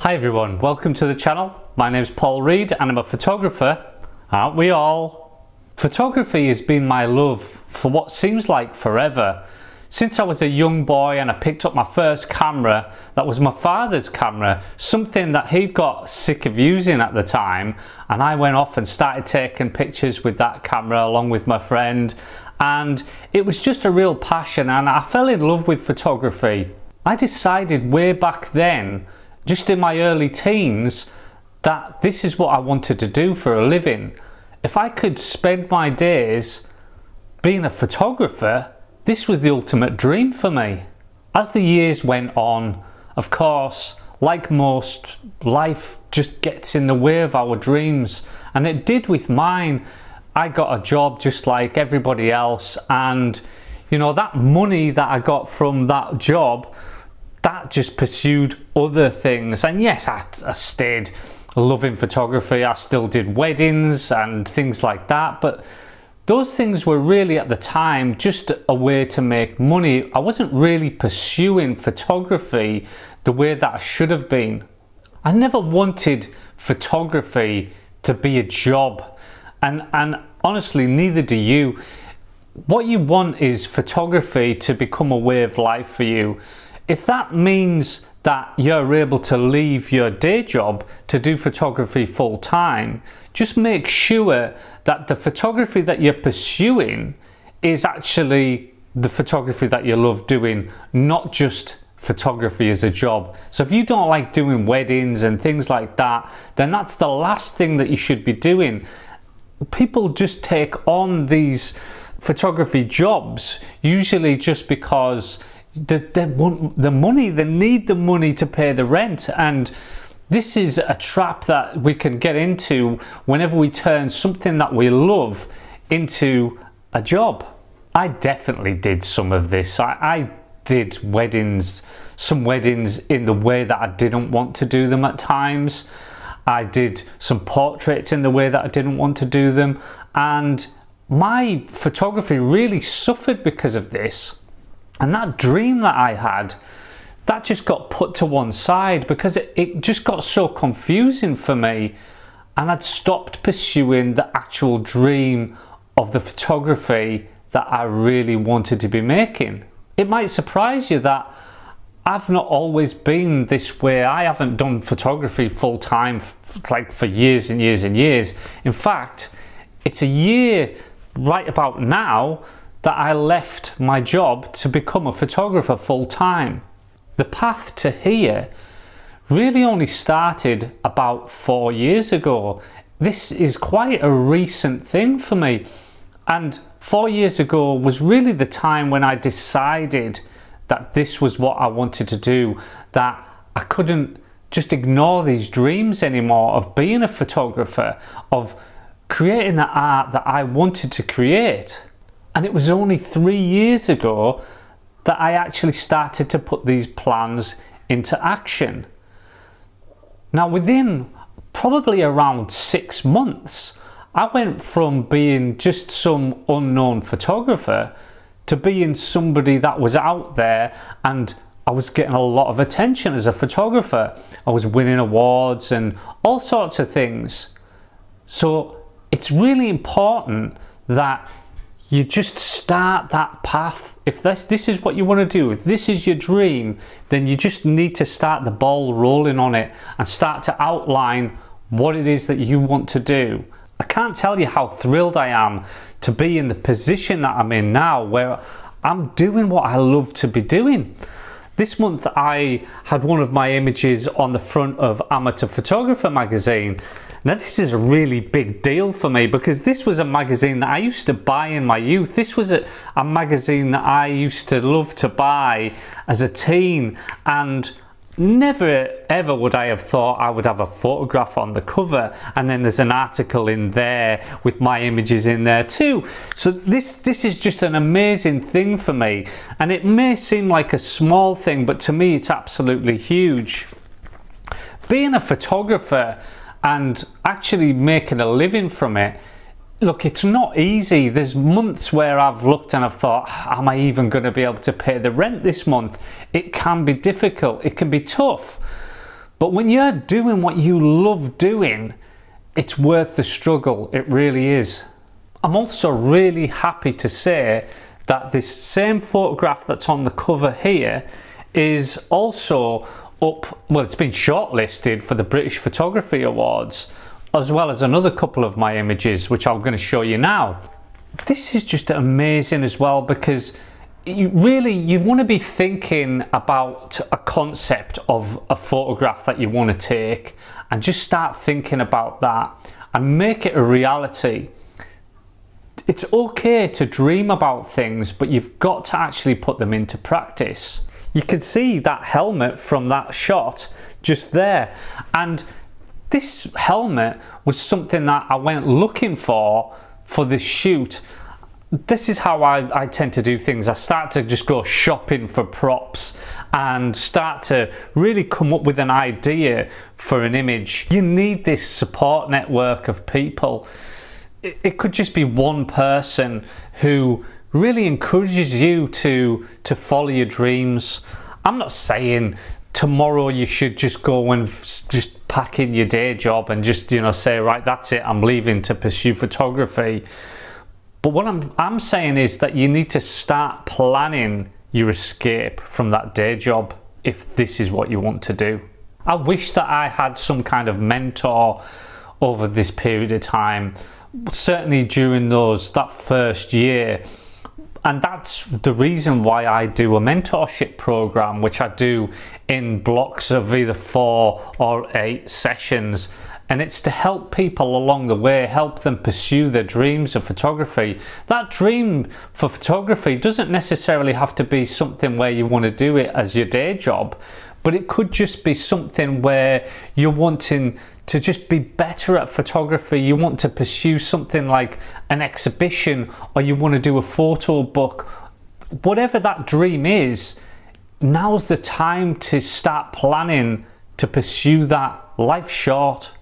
Hi everyone, welcome to the channel. My name's Paul Reed and I'm a photographer, aren't we all? Photography has been my love for what seems like forever. Since I was a young boy and I picked up my first camera, that was my father's camera, something that he'd got sick of using at the time, and I went off and started taking pictures with that camera along with my friend, and it was just a real passion and I fell in love with photography. I decided way back then, just in my early teens, that this is what I wanted to do for a living. If I could spend my days being a photographer, this was the ultimate dream for me. As the years went on, of course, like most, life just gets in the way of our dreams, and it did with mine. I got a job just like everybody else, and you know, that money that I got from that job, that just pursued other things. And yes, I stayed loving photography. I still did weddings and things like that, but those things were really, at the time, just a way to make money. I wasn't really pursuing photography the way that I should have been. I never wanted photography to be a job, and honestly, neither do you. What you want is photography to become a way of life for you. If that means that you're able to leave your day job to do photography full time, just make sure that the photography that you're pursuing is actually the photography that you love doing, not just photography as a job. So if you don't like doing weddings and things like that, then that's the last thing that you should be doing. People just take on these photography jobs usually just because they want the money, they need the money to pay the rent, and this is a trap that we can get into whenever we turn something that we love into a job. I definitely did some of this. I did weddings, some weddings in the way that I didn't want to do them at times. I did some portraits in the way that I didn't want to do them, and my photography really suffered because of this. And that dream that I had, that just got put to one side because it just got so confusing for me, and I'd stopped pursuing the actual dream of the photography that I really wanted to be making. It might surprise you that I've not always been this way. I haven't done photography full time like for years and years and years. In fact, it's a year right about now that I left my job to become a photographer full time. The path to here really only started about 4 years ago. This is quite a recent thing for me, and 4 years ago was really the time when I decided that this was what I wanted to do, that I couldn't just ignore these dreams anymore of being a photographer, of creating the art that I wanted to create. And it was only 3 years ago that I actually started to put these plans into action. Now, within probably around 6 months, I went from being just some unknown photographer to being somebody that was out there, and I was getting a lot of attention as a photographer. I was winning awards and all sorts of things. So it's really important that you just start that path. If this is what you want to do, if this is your dream, then you just need to start the ball rolling on it and start to outline what it is that you want to do. I can't tell you how thrilled I am to be in the position that I'm in now, where I'm doing what I love to be doing. This month I had one of my images on the front of Amateur Photographer magazine. Now, this is a really big deal for me because this was a magazine that I used to buy in my youth. This was a magazine that I used to love to buy as a teen, and never ever would I have thought I would have a photograph on the cover, and then there's an article in there with my images in there too. So this is just an amazing thing for me, and it may seem like a small thing, but to me it's absolutely huge. Being a photographer and actually making a living from it, look, it's not easy. There's months where I've looked and I've thought, am I even going to be able to pay the rent this month? It can be difficult, it can be tough, But when you're doing what you love doing, it's worth the struggle. It really is. I'm also really happy to say that this same photograph that's on the cover here is also up, well, it's been shortlisted for the British Photography Awards, as well as another couple of my images, which I'm going to show you now. This is just amazing as well, because you want to be thinking about a concept of a photograph that you want to take, and just start thinking about that and make it a reality. It's okay to dream about things, but you've got to actually put them into practice. You can see that helmet from that shot just there, and this helmet was something that I went looking for this shoot. This is how I tend to do things. I start to just go shopping for props and start to really come up with an idea for an image. You need this support network of people. It could just be one person who really encourages you to follow your dreams. I'm not saying tomorrow you should just go and just pack in your day job and just, you know, say, right, that's it, I'm leaving to pursue photography. But what I'm saying is that you need to start planning your escape from that day job if this is what you want to do. I wish that I had some kind of mentor over this period of time, certainly during that first year. And that's the reason why I do a mentorship program, which I do in blocks of either 4 or 8 sessions. And it's to help people along the way, help them pursue their dreams of photography. That dream for photography doesn't necessarily have to be something where you want to do it as your day job, but it could just be something where you're wanting to just be better at photography. You want to pursue something like an exhibition, or you want to do a photo book. Whatever that dream is, now's the time to start planning to pursue that. Life's short.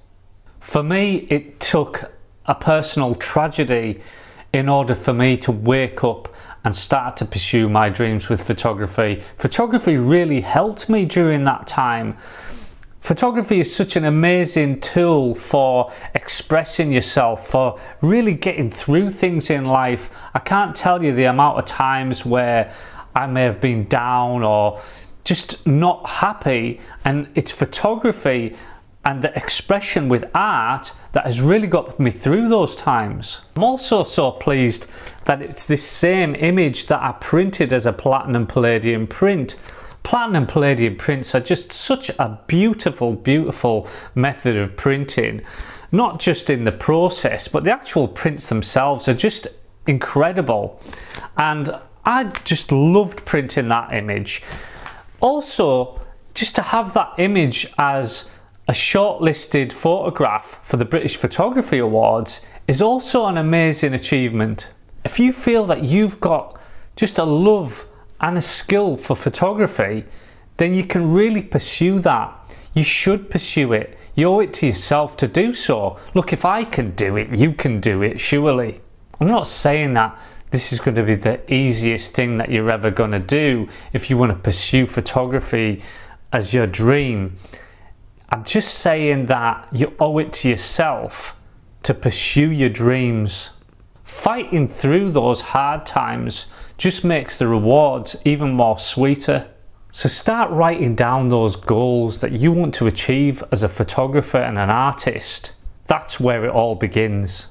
For me, it took a personal tragedy in order for me to wake up and start to pursue my dreams with photography. Photography really helped me during that time. Photography is such an amazing tool for expressing yourself, for really getting through things in life. I can't tell you the amount of times where I may have been down or just not happy, and it's photography and the expression with art that has really got me through those times. I'm also so pleased that it's this same image that I printed as a Platinum Palladium print. Platinum Palladium prints are just such a beautiful, beautiful method of printing. Not just in the process, but the actual prints themselves are just incredible. And I just loved printing that image. Also, just to have that image as a shortlisted photograph for the British Photography Awards is also an amazing achievement. If you feel that you've got just a love and a skill for photography, then you can really pursue that. You should pursue it. You owe it to yourself to do so. Look, if I can do it, you can do it, surely. I'm not saying that this is going to be the easiest thing that you're ever going to do if you want to pursue photography as your dream. I'm just saying that you owe it to yourself to pursue your dreams. Fighting through those hard times just makes the rewards even more sweeter. So start writing down those goals that you want to achieve as a photographer and an artist. That's where it all begins.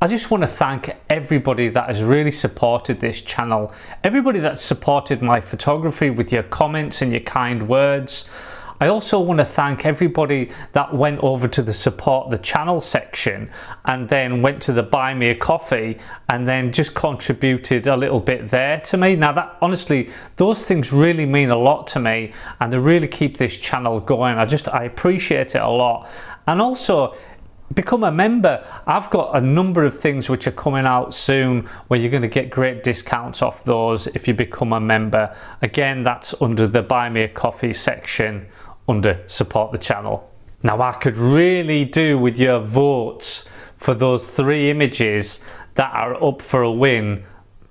I just want to thank everybody that has really supported this channel. Everybody that's supported my photography with your comments and your kind words. I also want to thank everybody that went over to the support the channel section and then went to the buy me a coffee and then just contributed a little bit there to me. Now that, honestly, those things really mean a lot to me, and they really keep this channel going. I appreciate it a lot. And also, become a member. I've got a number of things which are coming out soon where you're going to get great discounts off those if you become a member. Again, that's under the buy me a coffee section under support the channel. Now I could really do with your votes for those 3 images that are up for a win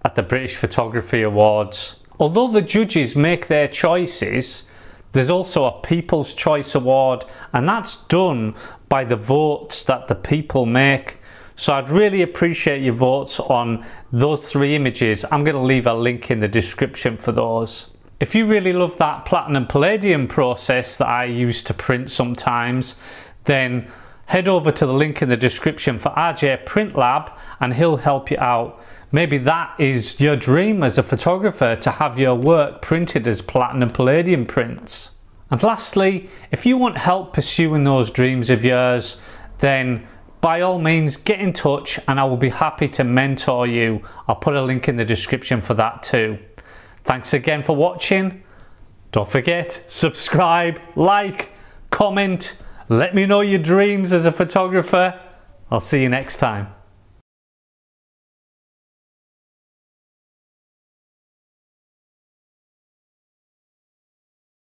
at the British Photography Awards. Although the judges make their choices, There's also a People's Choice Award, and that's done by the votes that the people make. So I'd really appreciate your votes on those three images. I'm going to leave a link in the description for those. If you really love that Platinum Palladium process that I use to print sometimes, then head over to the link in the description for RJ Print Lab and he'll help you out. Maybe that is your dream as a photographer, to have your work printed as Platinum Palladium prints. And lastly, if you want help pursuing those dreams of yours, then by all means get in touch and I will be happy to mentor you. I'll put a link in the description for that too. Thanks again for watching. Don't forget, subscribe, like, comment. Let me know your dreams as a photographer. I'll see you next time.